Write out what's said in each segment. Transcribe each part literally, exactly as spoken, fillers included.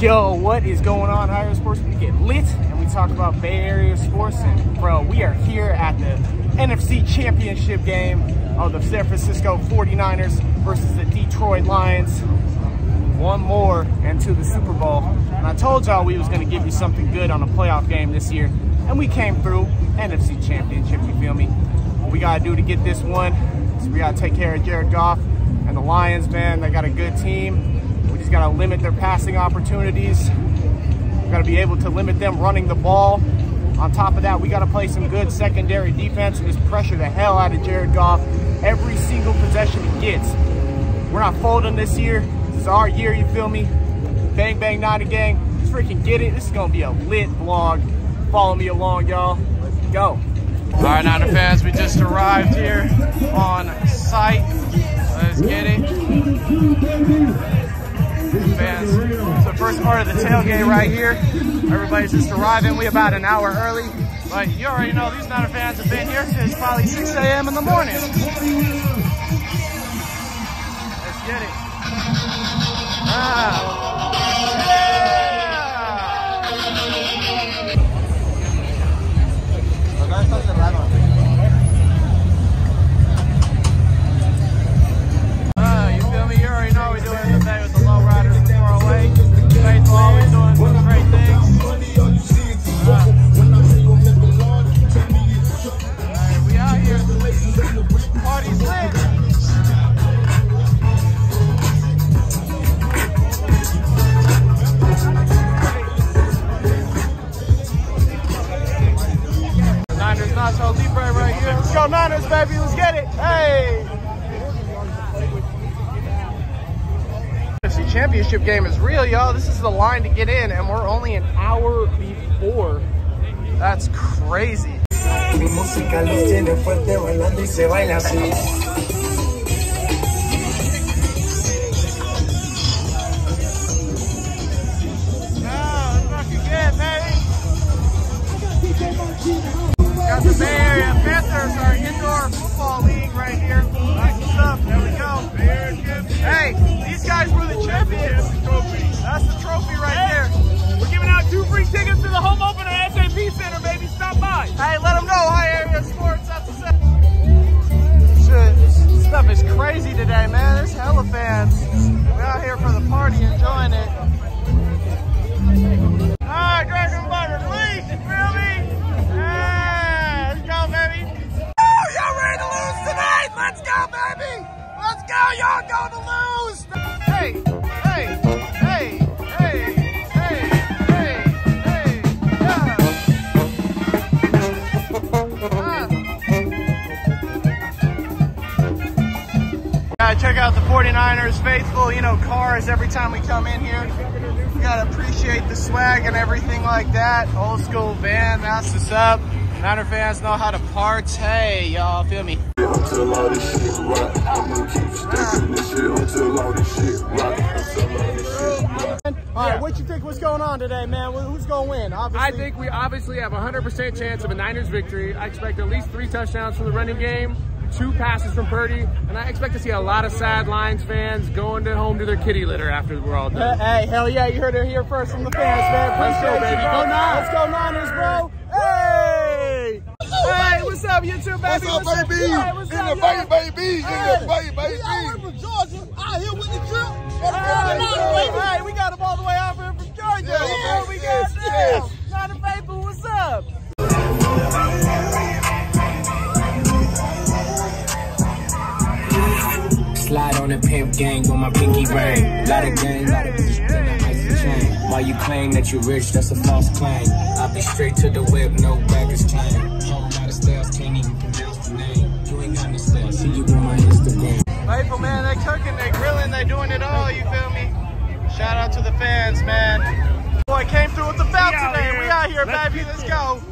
Yo, what is going on, Higher Sports? We get lit and we talk about Bay Area sports. And bro, we are here at the N F C Championship game of the San Francisco forty-niners versus the Detroit Lions. One more and to the Super Bowl. And I told y'all we was gonna give you something good on a playoff game this year, and we came through. N F C Championship, you feel me? What we gotta do to get this one is we gotta take care of Jared Goff and the Lions, man. They got a good team. We just gotta limit their passing opportunities. We gotta be able to limit them running the ball. On top of that, we gotta play some good secondary defense and just pressure the hell out of Jared Goff every single possession he gets. We're not folding this year. This is our year, you feel me? Bang, bang, nada gang. Let's freaking get it. This is gonna be a lit vlog. Follow me along, y'all. Let's go. All right, Niner fans, we just arrived here on site. Let's get it. Fans. So first part of the tailgate right here. Everybody's just arriving. We about an hour early, but you already know these Niner fans have been here since probably six A M in the morning. Let's get it. Ah. Yeah. Championship game is real, y'all. This is the line to get in, and we're only an hour before. That's crazy. Got the Bay Area Panthers, our indoor football league right here. Nice stuff. There we go. Hey, these guys were the champions. That's the trophy right there. We're giving out two free tickets to the home opener at S A P Center, baby. Stop by. Hey, let them know. High Area Sports. That's the set. This stuff is crazy today, man. There's hella fans. We're out here for the party, enjoying it. All right, Dragon Butter, please. Feel me? Yeah, let's go, baby. Oh, y'all ready to lose tonight? Let's go, baby. Let's go. Y'all going to lose. Hey, hey, hey, hey, hey, hey, hey, yeah. Ah. Yeah, check out the forty-niners faithful, you know, cars every time we come in here. You gotta appreciate the swag and everything like that. Old school van, that's what's up. Niner fans know how to partay, y'all feel me? Until all this shit rock, I'm gonna keep stacking this shit until all this shit rock, until all this shit rock. All right, what you think? What's going on today, man? Who's going to win? Obviously, I think we obviously have a one hundred percent chance of a Niners victory. I expect at least three touchdowns from the running game, two passes from Purdy, and I expect to see a lot of sad Lions fans going to home to their kitty litter after we're all done. Hey, hell yeah, you heard it here first from the fans, man. Appreciate you, bro. Let's go Niners, bro. Hey! Hey, what's up, YouTube, baby? What's up, what's up, baby? Hey, what's in up, the fight, yeah? Baby. In hey. The fight, baby. Out here from Georgia. Out here with the trip. Hey, hey, hey, we got them all the way out here from Georgia. Yeah, yes, what we yes, got yes. Now. Niner faithful, what's up? Slide on the pimp gang with my pinky ring. Lot of gang, lot of bitches in the ice and chain. While you claim that you rich, that's a false claim. I'll be straight to the whip, no baggage claim. Whole lot of styles, can't even pronounce the name. You ain't got no style, see you on my Instagram. Faithful, man, they cooking, they grilling, they doing it all, you feel me? Shout out to the fans, man. Boy, came through with the foul today. Here. We out here, let's baby, let's go.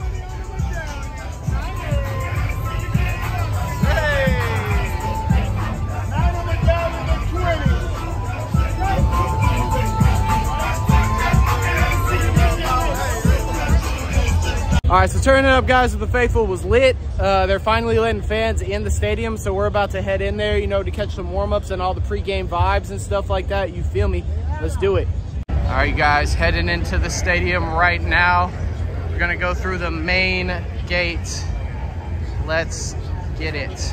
All right, so turning up, guys, with the faithful was lit. Uh, they're finally letting fans in the stadium, so we're about to head in there, you know, to catch some warm-ups and all the pre-game vibes and stuff like that. You feel me? Let's do it. All right, guys, heading into the stadium right now. We're gonna go through the main gate. Let's get it.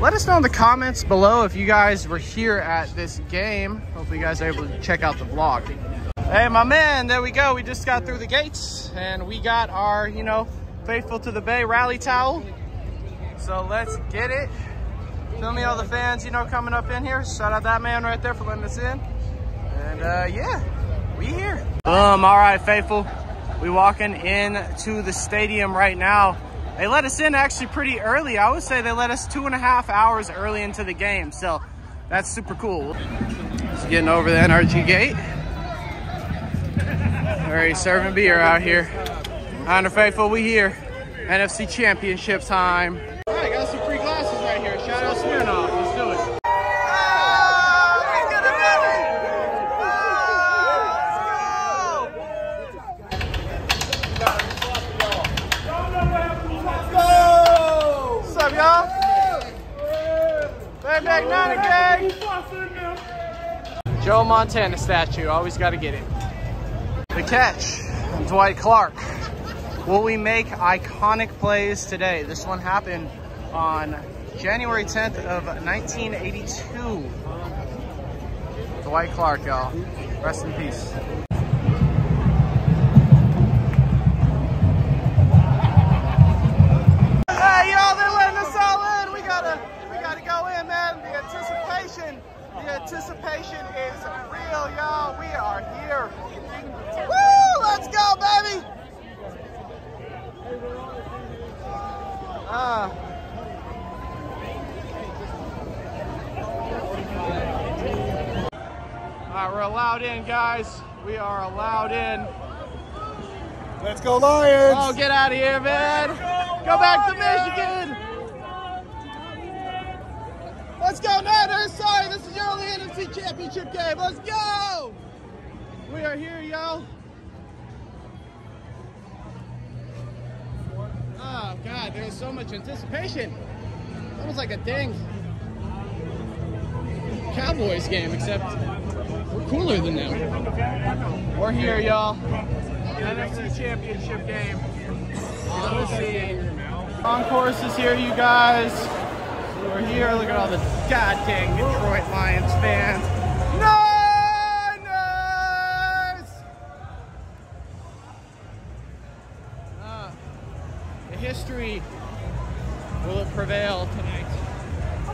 Let us know in the comments below if you guys were here at this game. Hopefully you guys are able to check out the vlog. Hey, my man, there we go. We just got through the gates and we got our, you know, Faithful to the Bay rally towel. So let's get it. Feel me, all the fans, you know, coming up in here. Shout out that man right there for letting us in. And uh, yeah, we here. Um, all right, Faithful. We walking in to the stadium right now. They let us in actually pretty early. I would say they let us two and a half hours early into the game. So that's super cool. Just getting over the N R G gate. Already serving beer out here. Honor Faithful, we here. N F C Championship time. All right, got some free glasses right here. Shout out Smirnoff. Let's do it. Joe Montana statue, always got to get it. The catch, Dwight Clark. Will we make iconic plays today? This one happened on January tenth of nineteen eighty-two. Dwight Clark, y'all. Rest in peace. Anticipation is real, y'all. We are here. Woo! Let's go, baby! Uh. All right, we're allowed in, guys. We are allowed in. Let's go, Lions! Oh, get out of here, man! Go back to Michigan! Let's go, Niners! Sorry, this is your only N F C Championship game. Let's go! We are here, y'all. Oh, God, there's so much anticipation. That was like a dang Cowboys game, except we're cooler than them. We're here, y'all. N F C Championship game. Let's see. Concourse is here, you guys. We're here, look at all the goddamn Detroit Lions fans. Niners! Uh, the history will it prevail tonight.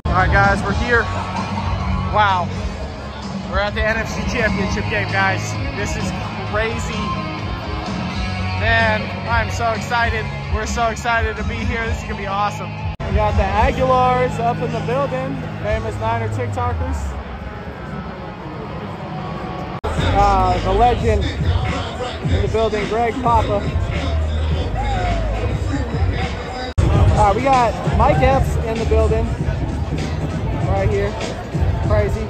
All right, guys, we're here. Wow. We're at the N F C Championship game, guys. This is crazy. Man, I'm so excited. We're so excited to be here. This is going to be awesome. We got the Aguilars up in the building, famous Niner TikTokers. Uh, the legend in the building, Greg Papa. Uh, we got Mike Hepp in the building, right here, crazy.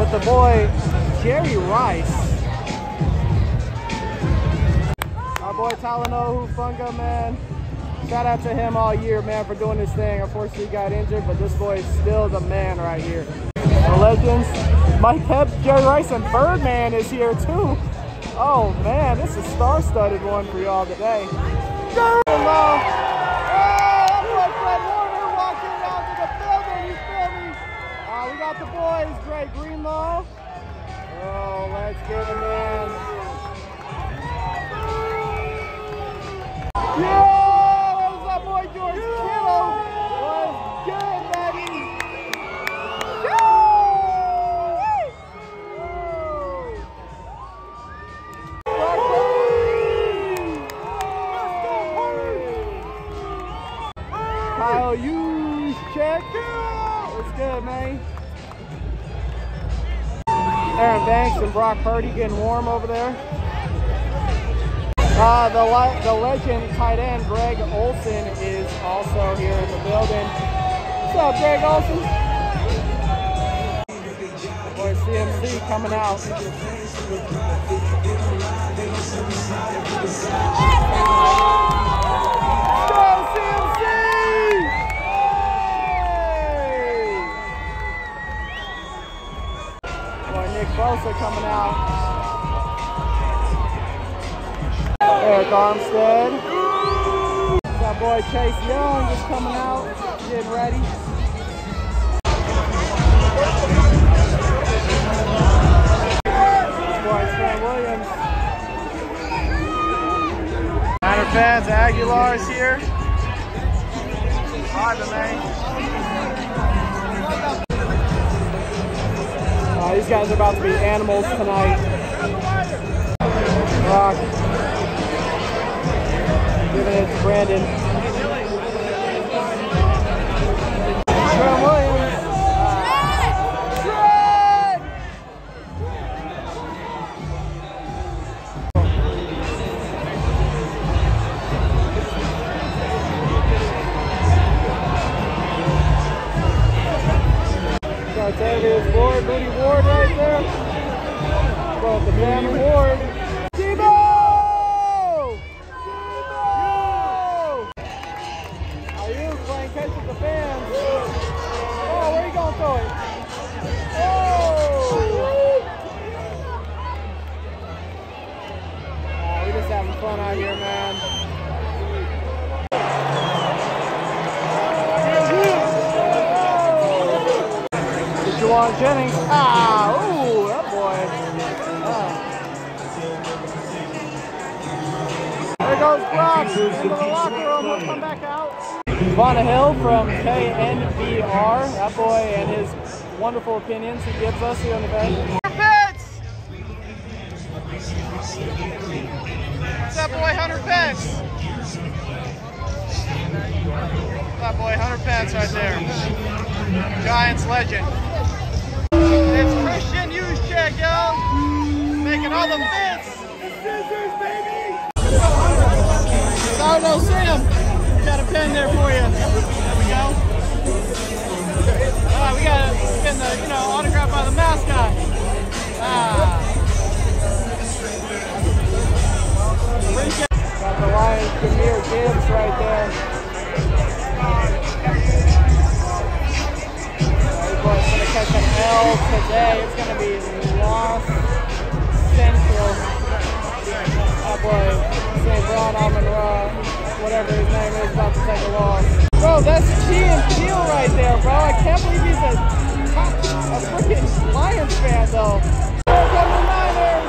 With the boy, Jerry Rice. Our boy Talano Hufunga, man. Shout out to him all year, man, for doing his thing. Unfortunately, he got injured, but this boy is still the man right here. The legends, Mike Hepp, Jerry Rice, and Birdman is here, too. Oh, man, this is a star-studded one for y'all today. Jerry! Oh, Fred Warner walking out to the building, you feel me? Uh, we got the boys, Greg Greenlaw. Oh, let's get him in. Yeah! Aaron Banks and Brock Purdy getting warm over there. Uh, the, le the legend tight end Greg Olsen is also here in the building. What's up, Greg Olsen? Boy, C M C coming out. Go, C M C! Nick Bosa coming out. Eric Armstead. That boy Chase Young just coming out, getting ready. This boy Trent Williams. Niner fans, Aguilar's here. Hi, man. Uh, these guys are about to be animals tonight. Brock giving it to Brandon. Trent Williams. There's Ward, Moody Ward right there. Well, the family Ward. Debo! Debo! Are you playing catch with the fans? Oh, where are you going to throw it? Oh! Uh, we're just having fun out here, man. Jawan Jennings. Ah, ooh, that boy. Ah. There goes Brock into the locker room. We'll come back out. Vonnehill from K N B R. That boy and his wonderful opinions he gives us here on the bench. It's that boy Hunter Pence. That boy Hunter Pence right there. Giants legend. It's Christian Juszczyk, y'all, making all the fits. The scissors, baby. Oh no, Sam, got a pin there for you. There we go. All right, we got a pin, the you know autographed by the mascot. Ah. Got the Lions, Demir Gibbs right there. Catch an L today. It's going to be Los Central. That boy, Saint Brown, Amon-Ra, whatever his name is, about to take a loss. Bro, that's G and Peel right there, bro. I can't believe he's a, a freaking Lions fan, though. Here come the Niners.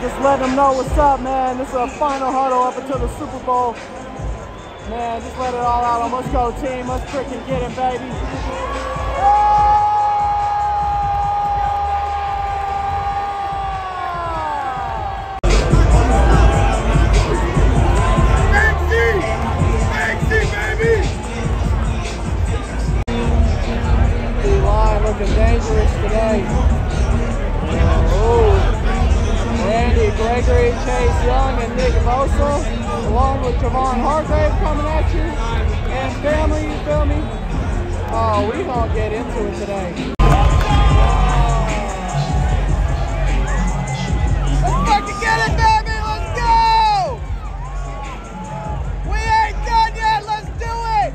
Just letting them know what's up, man. This is a final huddle up until the Super Bowl. Man, just let it all out on. Let's go, team. Let's freaking get it, baby. Maxi! Maxi, baby! The line looking dangerous today. Oh. Randy Gregory, Chase Young, and Nick Bosa, along with Javon Hargrave coming at you, and Oh, we're going to get into it today. Wow. Let's fucking get it, baby! Let's go! We ain't done yet! Let's do it!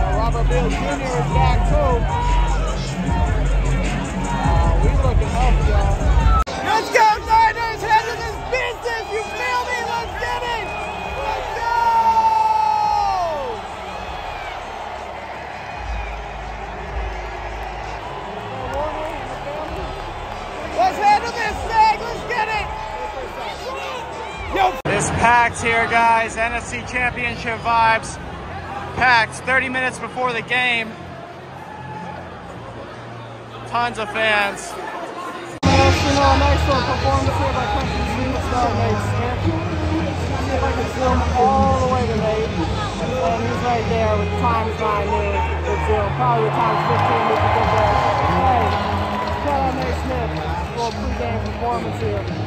Now Robert Bill Junior is back, too. Oh, we looking up, y'all. Let's go, Niners! Head to this business! You feel me? Let's get it! Let's go! Let's handle this thing! Let's get it! Yo. It's packed here, guys. N F C Championship vibes. Packed thirty minutes before the game. Tons of fans. Uh, nice little performance here by Country's lead star, Nate Smith. Let's see if I can zoom all the way to Nate. And he's right there with times nine noon. It's zero, probably times fifteen with the good ball. Hey, shout out Nate Smith for a pre-game performance here.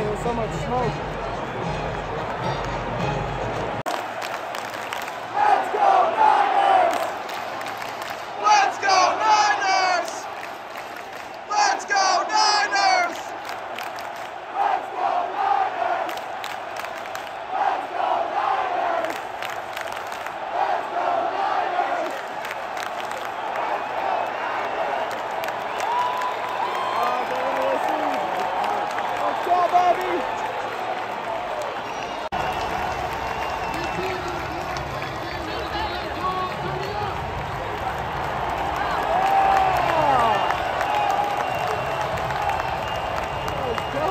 fire. There's so much smoke. Let's go Niners! Let's go Niners! Let's go Niners! Let's go Niners! Let's go Niners! Let's go Niners! Let's go Niners! Oh, they're gonna receive. Let's go, baby! Let's go!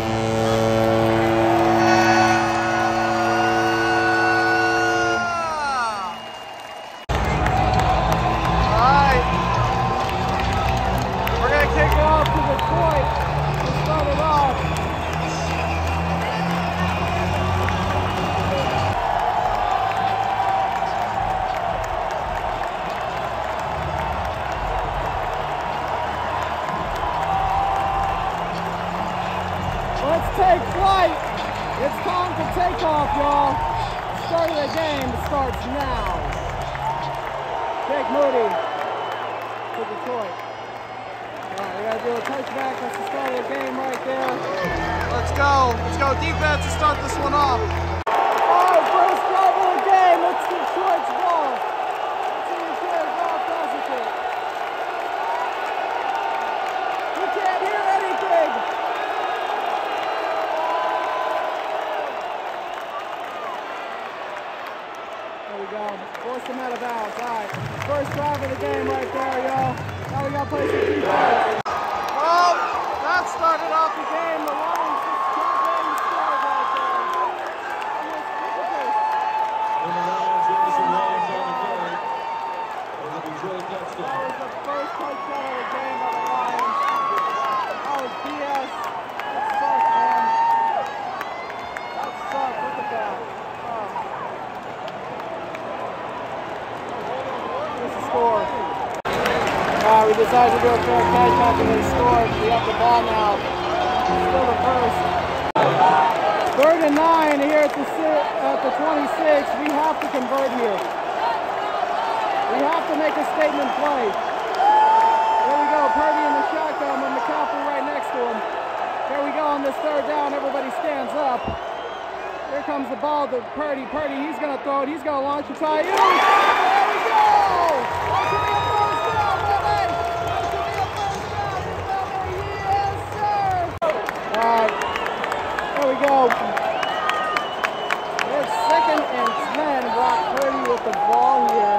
Alright. We're gonna kick it off to Detroit to start it off. Let's take flight. It's time for takeoff, y'all. Start of the game starts now. Jake Moody to Detroit. All right, we gotta do a touchback. That's the start of the game right there. Let's go. Let's go defense to start this one off. All right, first drive of the game. It's Detroit's ball. Let's see if Jared Goff does it here. You can't hear anything. There we go. Force them out of bounds. All right. First drive of the game right there, y'all. Now we gotta play some defense. Well, that started off the game. The Lions just can't let him score right there. And it's- look at this. That was the first touchdown of the game by the Lions. That was B S. That sucked, man. That sucked. Look at that. Oh. What's the score? Uh, we decided to do a fair catch after they scored. We have the ball now. Still the first. Third and nine here at the si- at the twenty-six. We have to convert here. We have to make a statement play. There we go. Purdy in the shotgun with McCaffrey right next to him. There we go on this third down. Everybody stands up. Here comes the ball to Purdy. Purdy, he's going to throw it. He's going to launch it. Tie. There we go! That should be a first down, baby! That should be a first down, baby! Yes, sir! All right. There we go. It's second and ten. Brock Purdy with the ball here.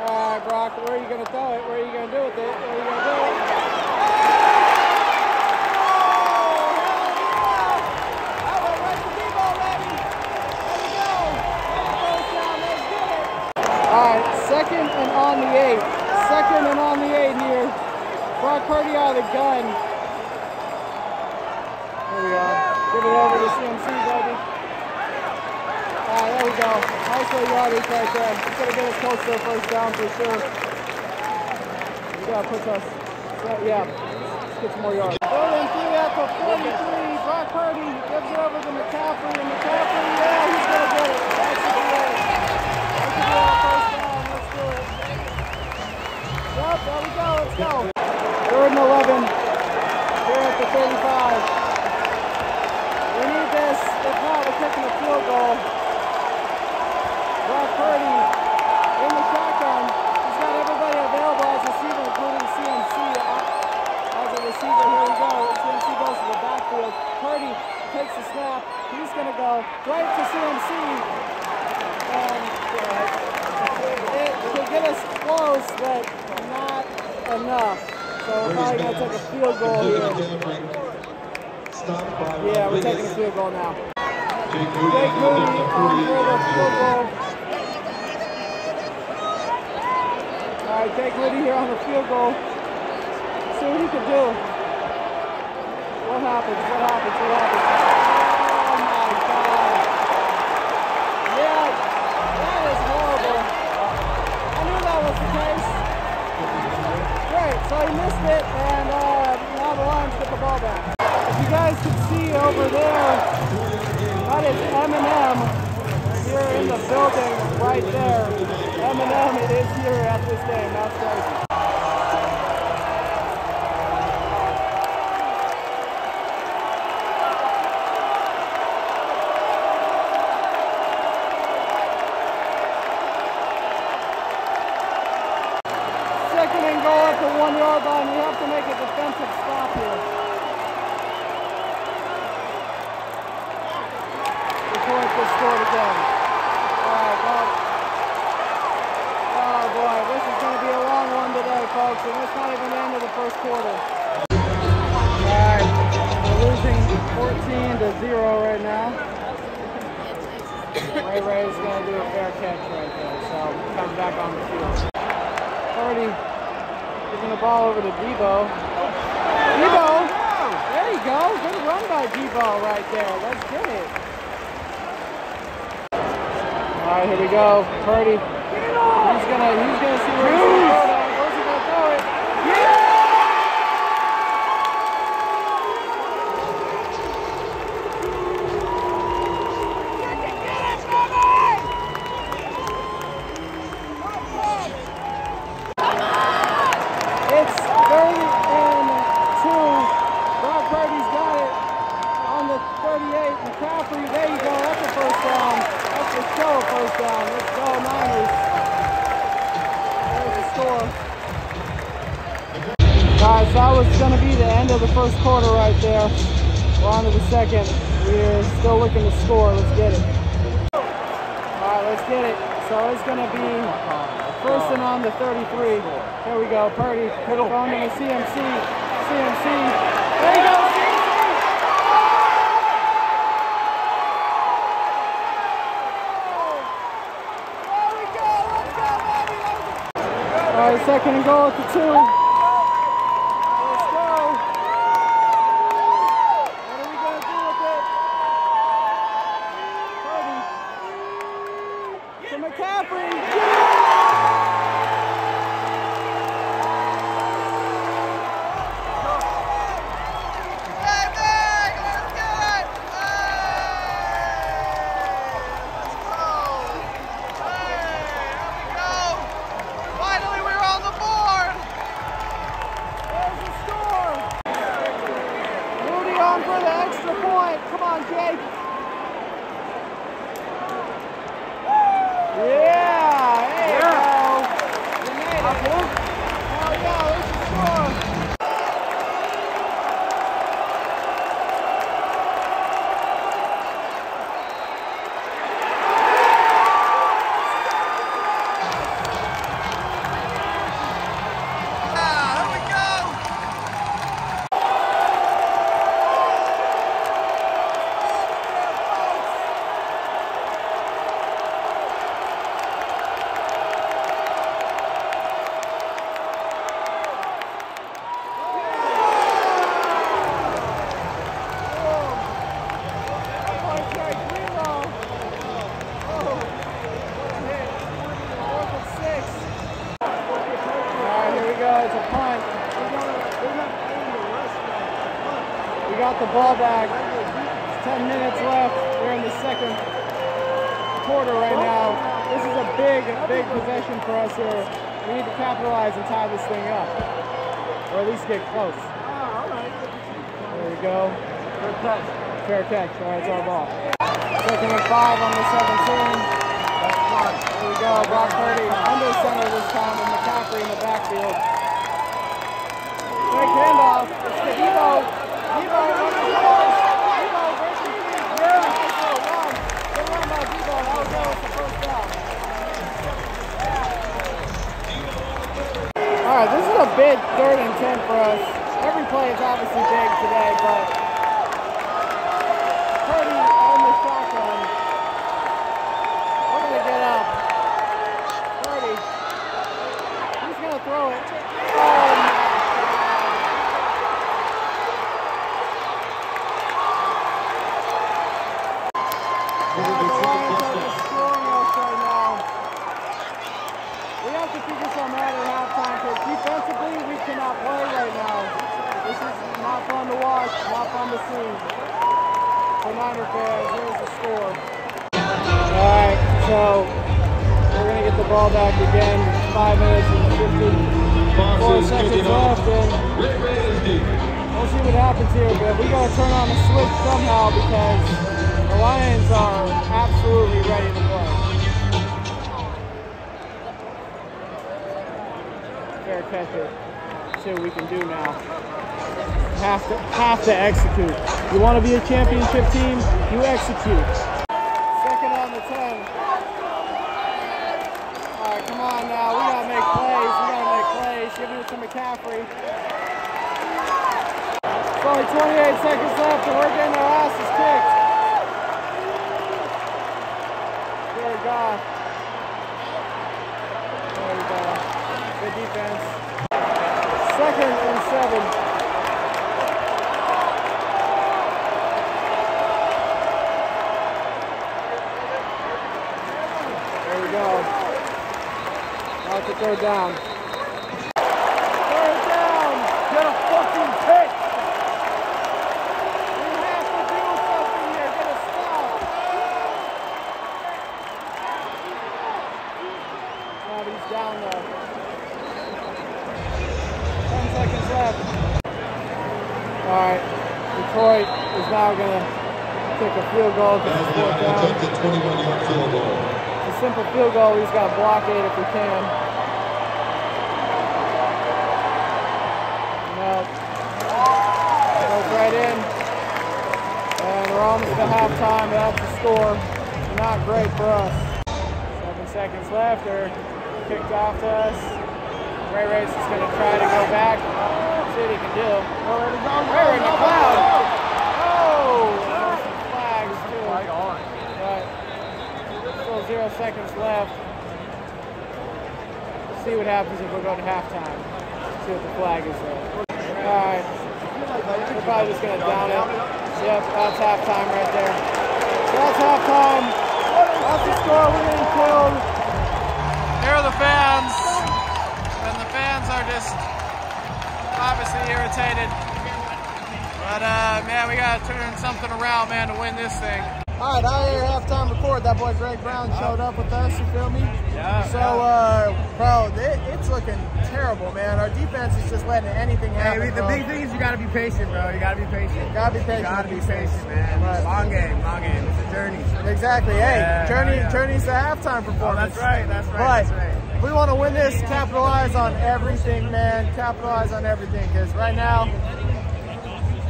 All right, Brock, where are you going to throw it? Where are you going to do with it? Where are you going to do it? Oh, hell yeah! That went right to Debo, baby! There we go! First down, let's get it! All right, second and on the eight. Second and on the eight here. Brock Purdy out of the gun. There we are. Give it over to C M C, baby. All right, there we go. Nice little yardage right there. It's going to get us close to a first down for sure. Yeah, puts us. Right, yeah, let's get some more yards. Third and three at the forty-three. Brock Purdy gives it over to McCaffrey, and McCaffrey, yeah, he's going to get it. That should be it. That should be our first down. Let's do it. Yep, there we go. Let's go. Third and eleven. Here at the thirty-five. We need this. If not, we're kicking a field goal. Brock Purdy in the shotgun. He's got everybody available as receiver, including C M C uh, as a receiver. Here we go. C M C goes to the backfield. Purdy takes the snap. He's going to go right to C M C. And uh, it could get us close, but not enough. So we're probably going to take a field goal here. Yeah, we're taking a field goal now. Jake Moody on the field goal. All right, Jake Moody here on the field goal. See what he can do. What happens? What happens? What happens? Oh my God! Yeah, that is horrible. I knew that was the case. Great. So he missed it, and. Uh, ball back. If you guys can see over there, that is Eminem here in the building right there. Eminem, it is here at this game. That's crazy. Watch. Pounder Cavs. Here's the score. Alright, so we're going to get the ball back again. five minutes and fifty-four seconds left. And we'll see what happens here, but we got to turn on the switch somehow because the Lions are absolutely ready to play. Fair catch it. See what we can do now. Have to, have to execute. You want to be a championship team, you execute. Second on the ten. All right, come on now. We got to make plays. We got to make plays. Give it to McCaffrey. It's only twenty-eight seconds left, and we're getting our asses kicked. Dear God. There we go. Good defense. Second and seven. To throw down. Throw down! Get a fucking pick! We have to do something here. Get a stop. Oh, he's down though. Ten seconds left. Alright. Detroit is now gonna take a field goal. Take the twenty-one yard field goal. It's a simple field goal, we just gotta block it if we can. Right in, and we're almost at halftime. That's the score. Not great for us. Seven seconds left. They're kicked off to us. Ray Race is going to try to go back. See what he can do. Ray McLeod. Oh, there's some flags too. But still zero seconds left. We'll see what happens if we go to halftime. See what the flag is there. All right. We're probably just going to down it. Yep, that's halftime right there. So that's halftime. That's the score. We're getting killed. Here are the fans. And the fans are just obviously irritated. But, uh, man, we got to turn something around, man, to win this thing. All right, out here halftime record. That boy Greg Brown showed up with us, you feel me? Yeah. So, uh, bro, it, it's looking terrible, man. Our defense is just letting anything happen. Hey, the bro. Big thing is you gotta be patient, bro. You gotta be patient. You gotta be patient. You gotta be patient, man. Right. Long game, long game. It's a journey. Exactly. Hey, yeah, journey, yeah. Journey's the halftime performance. Oh, that's right. That's right. But that's right. We want to win this. Capitalize on everything, man. Capitalize on everything, because right now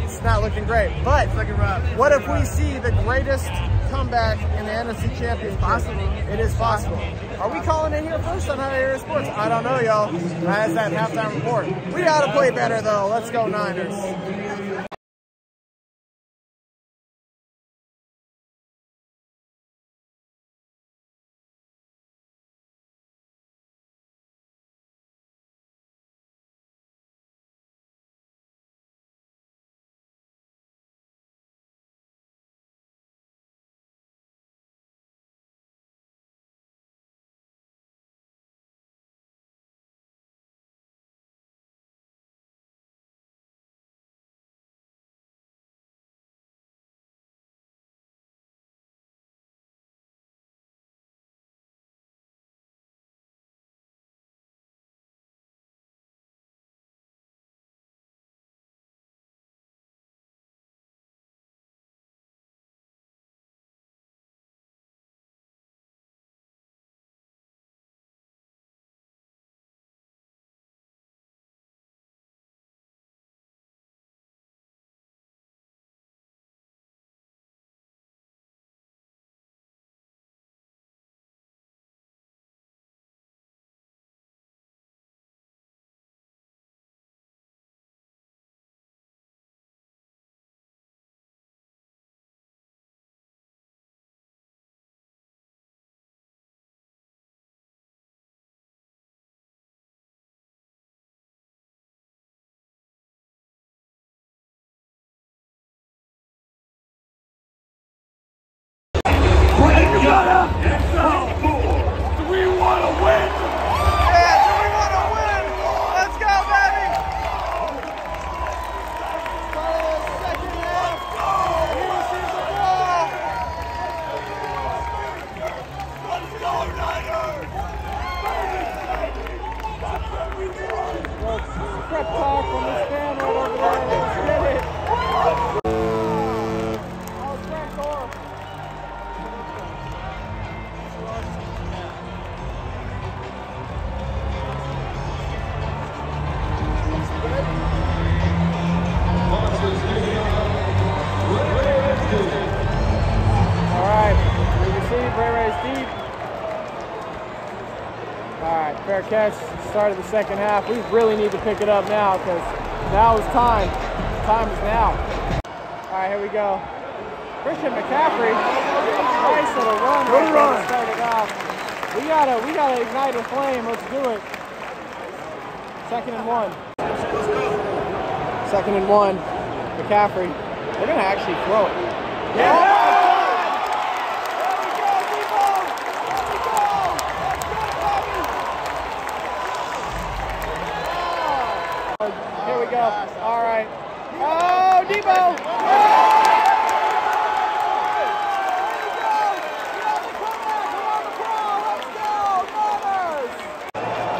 it's not looking great. But it's looking rough. It's what if rough. We see the greatest comeback in the N F C Championship? It's possible. It is possible. Are we calling in here first on High Area Sports? I don't know, y'all. That's that halftime report. We ought to play better, though. Let's go, Niners. prep talk from this fan all over there. Let's get it. Oh, it's Frank Gore. All right, we receive Ray Ray's deep. All right, fair catch. Start of the second half. We really need to pick it up now because now is time. Time is now. All right, here we go. Christian McCaffrey. Nice little run. Good run. Started off. We gotta, we gotta ignite a flame. Let's do it. Second and one. Second and one. McCaffrey. They're gonna actually throw it. Yeah. Oh! All right. Oh, Debo! Oh!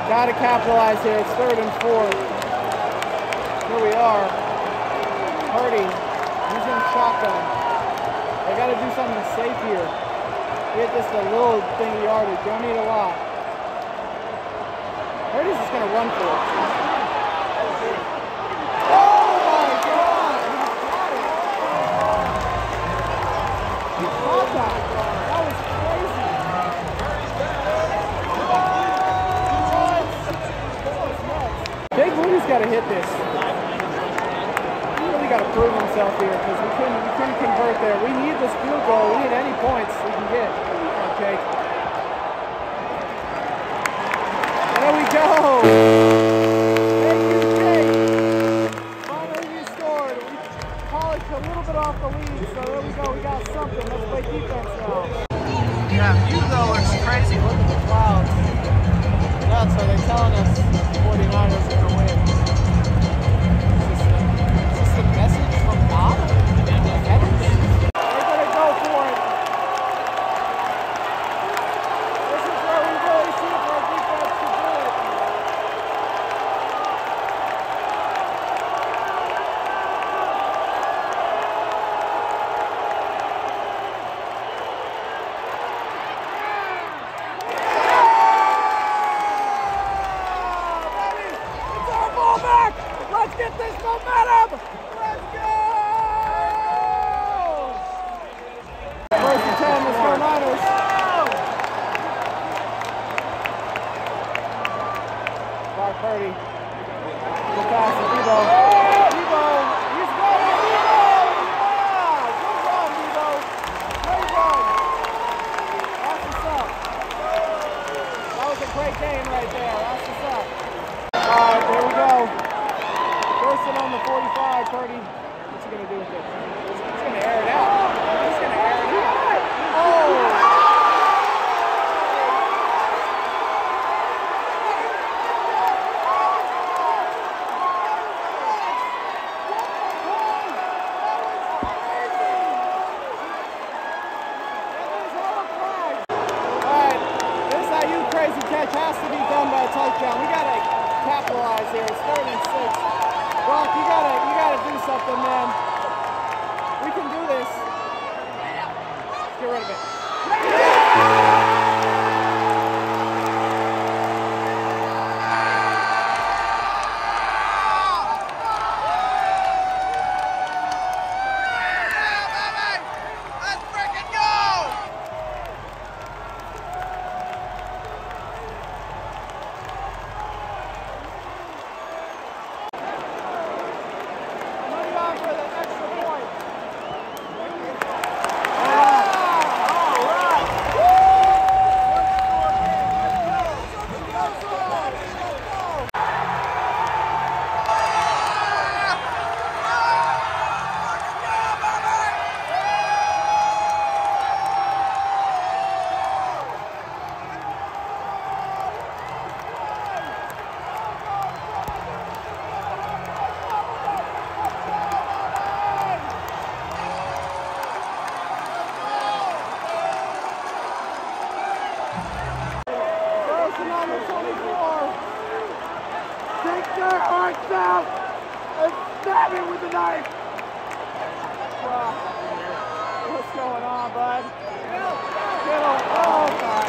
Got to capitalize here. It's third and four. Here we are. Purdy using shotgun. They got to do something safe here. Get just a little thing yardage. Don't need a lot. Purdy's just going to run for it. Got to hit this. We really got to prove himself here because we couldn't we couldn't convert there. We need this field goal. We need any points we can get. Okay. There we go. Thank you, Jake. Finally, you scored. We polished a little bit off the lead, so there we go. We got something. Let's play defense now. Yeah, you though, it's crazy. Look at the clouds. That's what they're telling us. The forty-niners are going to win. their hearts out and stab it with a knife. Brock, what's going on, bud? Get on. Oh, my.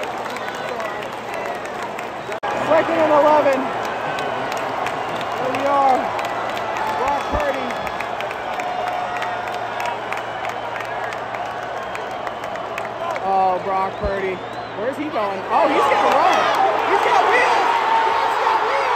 Second and eleven. There we are. Brock Purdy. Oh, Brock Purdy. Where's he going? Oh, he's gonna run. He's got wheels. He's got wheels. He's got wheels.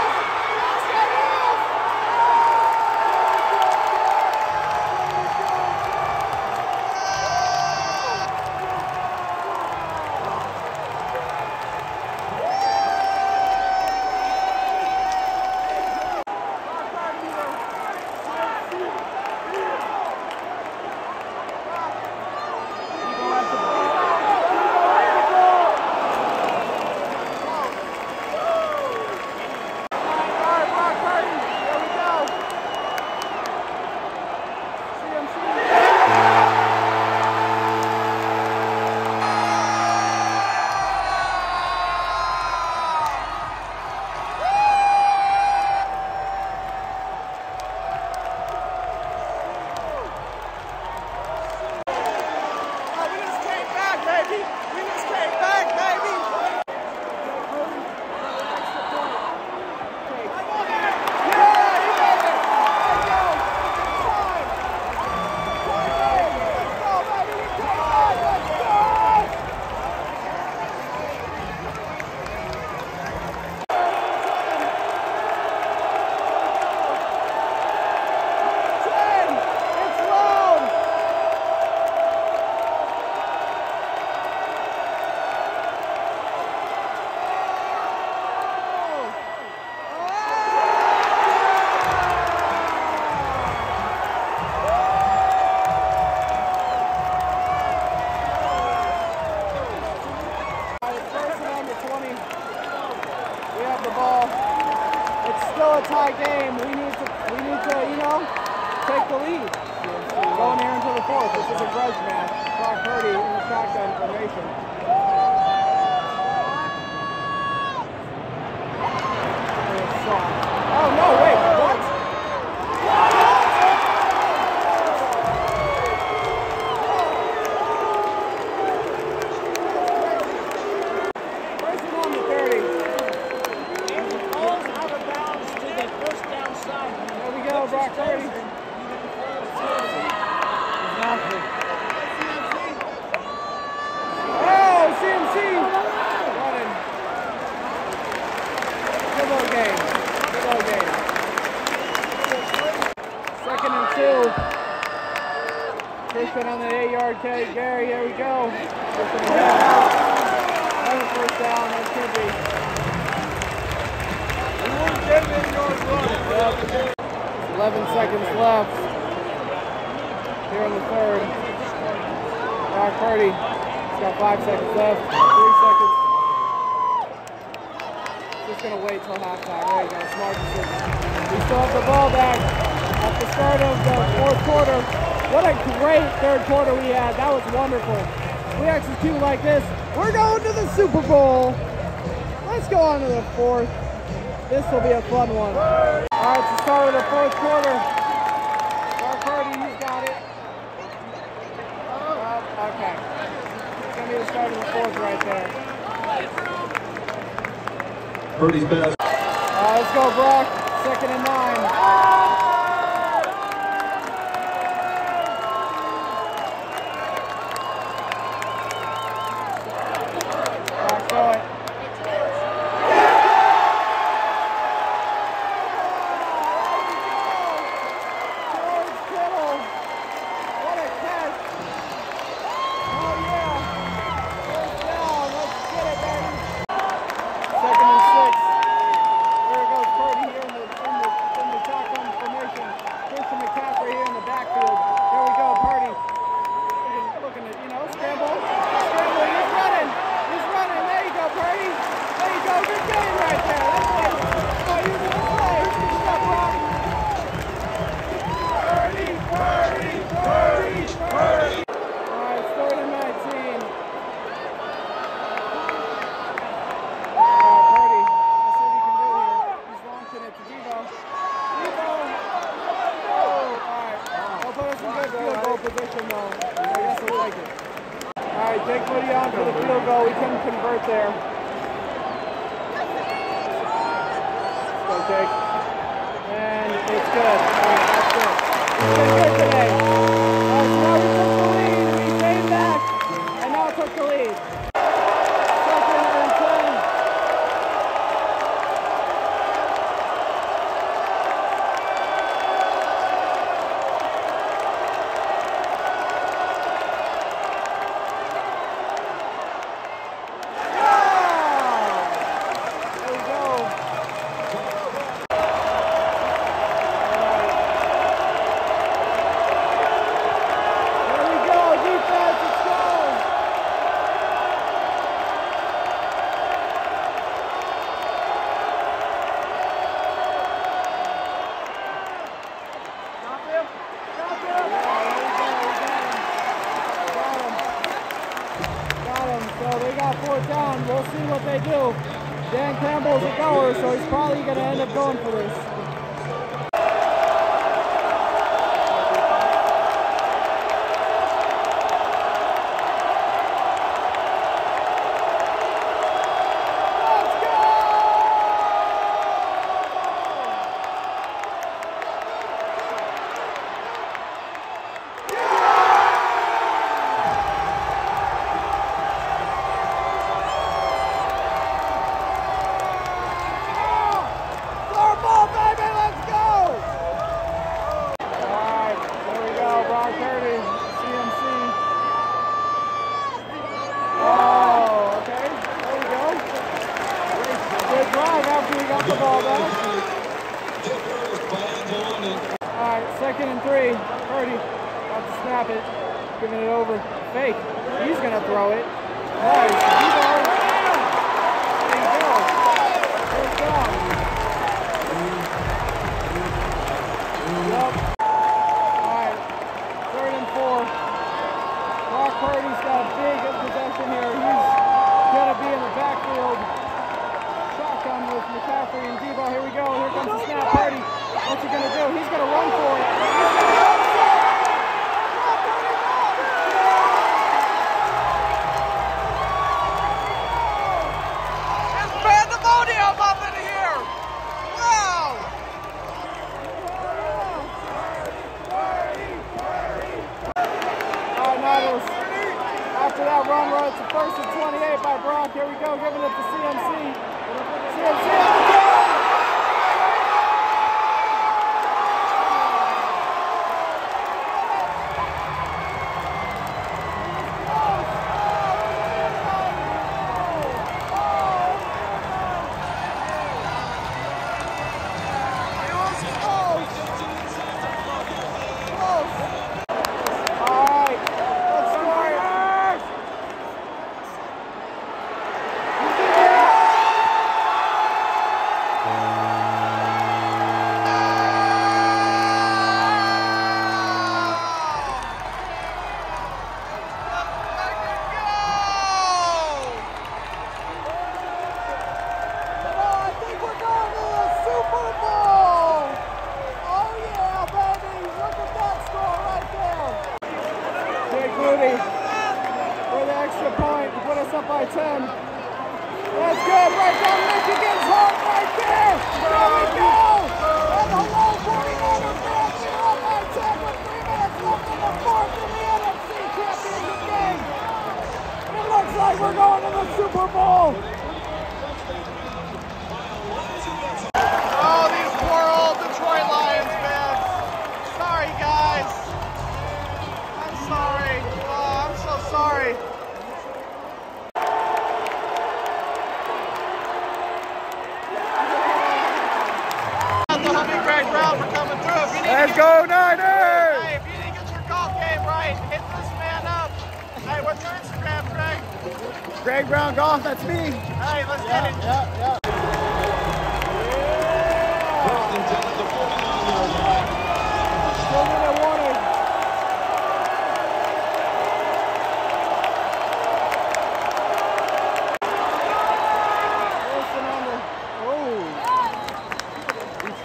Second and six. There it goes, Purdy here in the, in the, in the shotgun formation. zone. We're still like it. All right, Jake Moody on for the field goal. We couldn't convert there. Let's go, Jake. And it's good. All right, that's good. It's been good today. All right, so now we took the lead. We came back. And now it took the lead. Second and ten.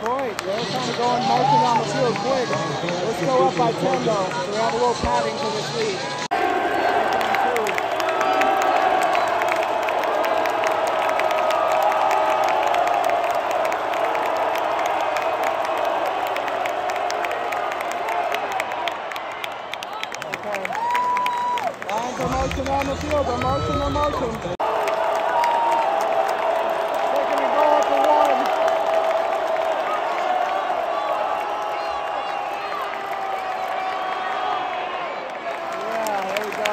Detroit. They're kind of going marching down the field quick. Let's go up by ten, though. So we have a little padding to this lead. On the field, they're marching, they're marching. Taking a go up to one. Yeah, there we go.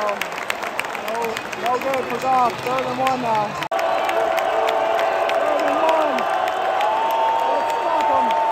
No, no good for Goff. Third and one now. Third and one. Let's stop him.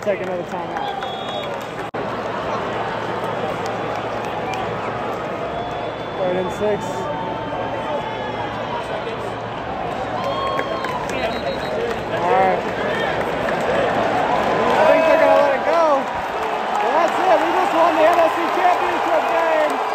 Take another timeout. Third and six. All right. I think they're going to let it go. Well, that's it. We just won the N F C Championship game.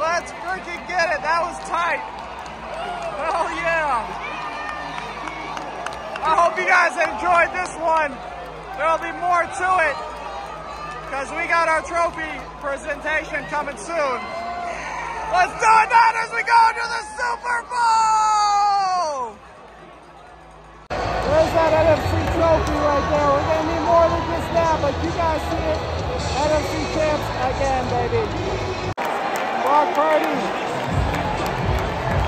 Let's freaking get it. That was tight. Oh, yeah. guys enjoyed this one, there'll be more to it, because we got our trophy presentation coming soon. Let's do it, Niners! We go to the Super Bowl! There's that N F C trophy right there. We're going to need more than just that, but you guys see it. N F C champs again, baby. Brock Purdy.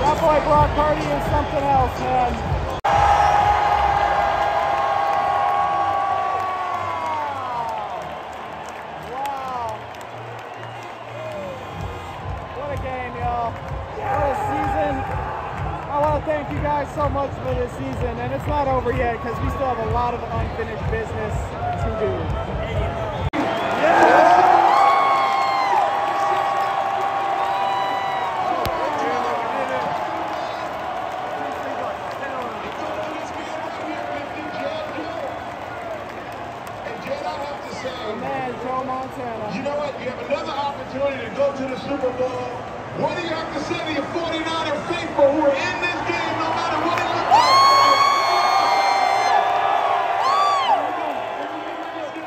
That boy Brock Purdy is something else, man. Thank you guys so much for this season, and it's not over yet because we still have a lot of unfinished business to do. Yeah. Man, Joe Montana. You know what? You have another opportunity to go to the Super Bowl. What do you have to say to your forty-niner faithful who are in this game no matter what it looks like?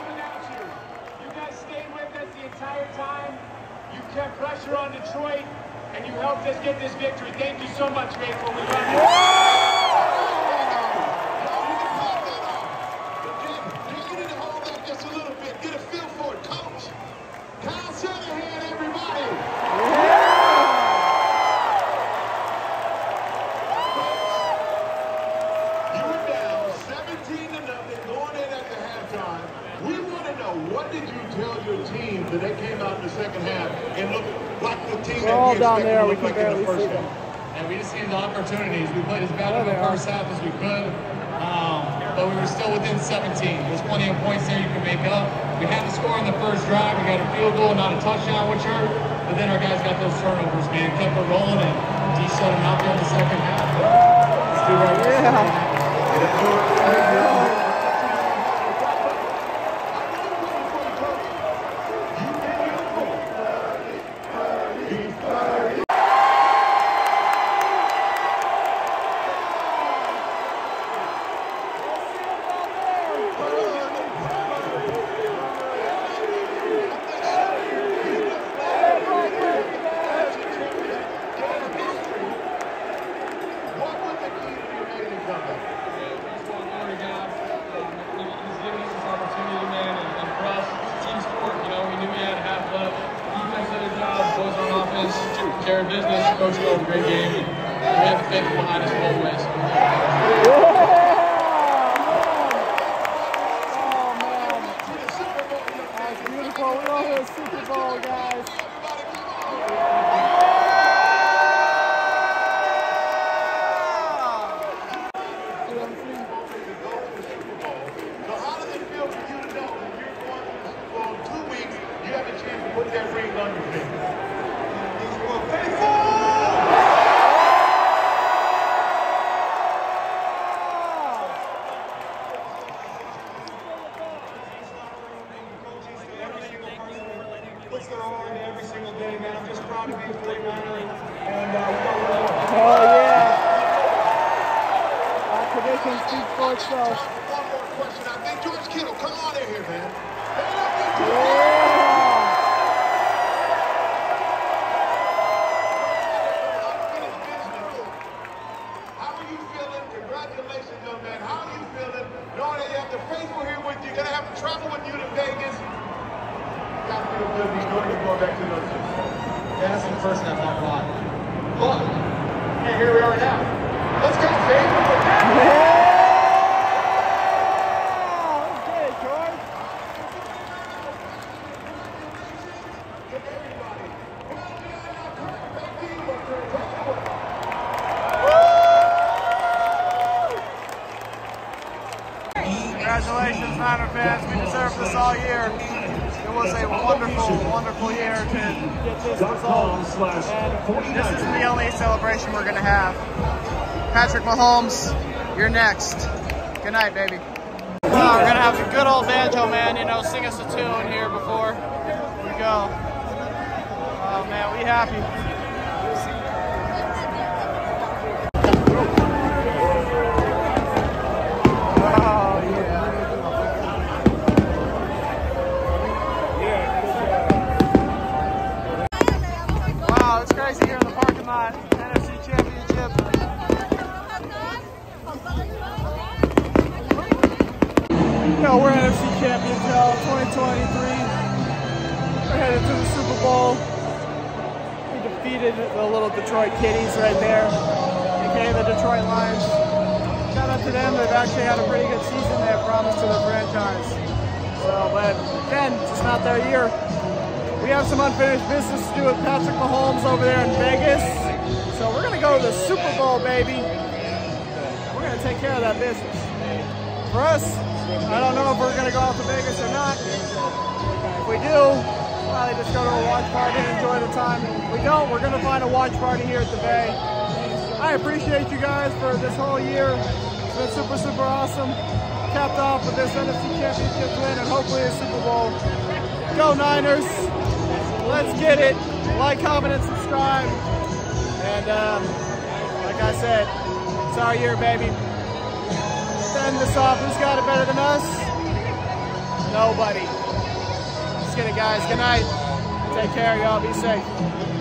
You guys stayed with us the entire time. You kept pressure on Detroit, and you helped us get this victory. Thank you so much, faithful. We love you. There, we can barely see them. And we just needed the opportunities. We played as bad in the first half as we could, um, but we were still within seventeen. There's plenty of points there you can make up. We had to score in the first drive. We got a field goal, not a touchdown, which hurt. But then our guys got those turnovers, man. Kept it rolling, and D shut them out there in the second half. Let's do right now. Yeah. Jared business, Coach Gold, great game. We have the faithful behind us always. Yeah, oh, man. That's beautiful. We all hear Super Bowl, guys. So how does it feel for you to know when you're going to the Super Bowl in two weeks, you have a chance to put that ring on your finger? Congratulations, Niner fans. We deserved this all year. It was a wonderful, wonderful year to get this result. And this isn't the only celebration we're going to have. Patrick Mahomes, you're next. Good night, baby. Wow, we're going to have a good old banjo man, you know, sing us a tune here before we go. Oh, man, we happy. Oh. know, we're N F C champions, y'all, twenty twenty-three. We're headed to the Super Bowl. We defeated the little Detroit kitties right there, aka the Detroit Lions. Shout out to them, they've actually had a pretty good season they have promised to the franchise. So, but again, it's not their year. We have some unfinished business to do with Patrick Mahomes over there in Vegas. So we're gonna go to the Super Bowl, baby. We're gonna take care of that business. For us, I don't know if we're gonna go out to Vegas or not. If we do, we'll probably just go to a watch party and enjoy the time. If we don't, we're gonna find a watch party here at the Bay. I appreciate you guys for this whole year. It's been super, super awesome. Capped off with this N F C Championship win and hopefully a Super Bowl. Go Niners! Let's get it. Like, comment, and subscribe. And um, like I said, it's our year, baby. Send this off. Who's got it better than us? Nobody. Let's get it, guys. Good night. Take care, y'all. Be safe.